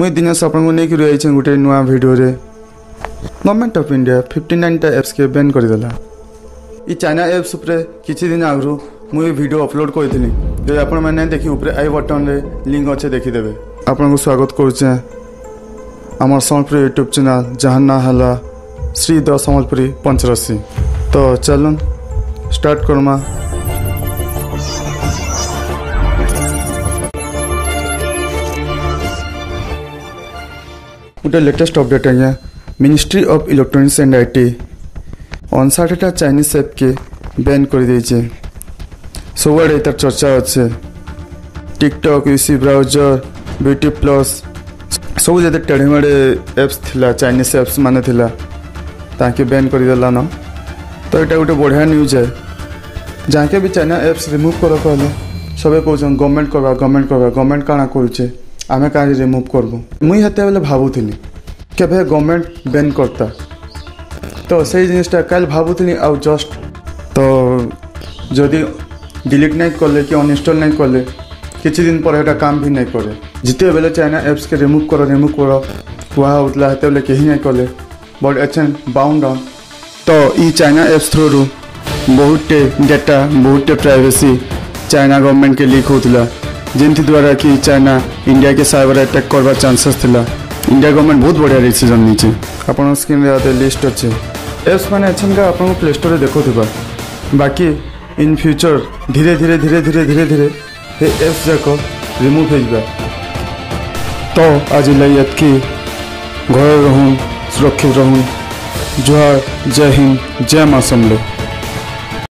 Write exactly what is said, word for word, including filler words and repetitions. मुई दिनेश आपको नहीं रही गोटे नुआ video government of India fifty nine टा एप्स के बैन करदेला। इ चाइना एप्स कि दिन आगु मुई भिड अपलोड करी जो आपने देखी ऊपर आई बटन रे लिंक अच्छे देखीदेवे। आपन को स्वागत करुचे आमर सम्बलपुरी यूट्यूब चैनल जहाँ ना है श्री द सम्बलपुरी पंचरसी। तो चलून स्टार्ट करमा। गोटे लेटेस्ट अपडेट आज्ञा ministry of electronics and IT टी अनसाठीटा चाइनीज एप के बैन कर देचे। सबुआड़े तार चर्चा अच्छे TikTok UC browser beauty plus सब जैसे टेढ़ेमेढ़े एप्स थिला चाइनीज एप्स माने थिला ताके बैन करदेला न। तो यहाँ गोटे बढ़िया न्यूज है जहाँके भी चाइना एप्स रिमूव कर कहले सबे कौन गवर्नमेंट करवा गवर्नमेंट करवा गवर्नमेंट काना करुचे आमे कहीं रिमूव करबू। मुई हेते बेले भावुथिली केबे गवर्नमेंट बैन करता तो से जिनटा कल भावुथिली आउ जस्ट तो जदि डिलीट नहीं कले कि अनइंस्टॉल नहीं कले किसी दिन पर हेटा काम भी नहीं करे। जिते बेले चाइना एप्स के रिमूव कर रिमूव कर वहा होतला हेते बेले केही नहीं कले बट एचन बाउंड ऑन। तो ई चाइना एप्स थ्रू रू बहुत डेटा बहुत प्राइवेसी चाइना गवर्नमेंट के लीक होतला जिनथि द्वारा कि चाइना इंडिया के साइबर अटैक करवा चांसेस थिला। इंडिया गवर्नमेंट बहुत बढ़िया डिसीजन नीचे आपन स्क्रीन रे लिस्ट अच्छे एप्स माने एचन का आपन प्ले स्टोर देखोथबा। बाकी इन फ्यूचर धीरे धीरे धीरे धीरे धीरे धीरे ये एप्स जाक रिमूव हो जाए। तो आज लगे की घर रहूँ सुरक्षित रहूँ। जुहार, जय हिंद, जय माँ समले।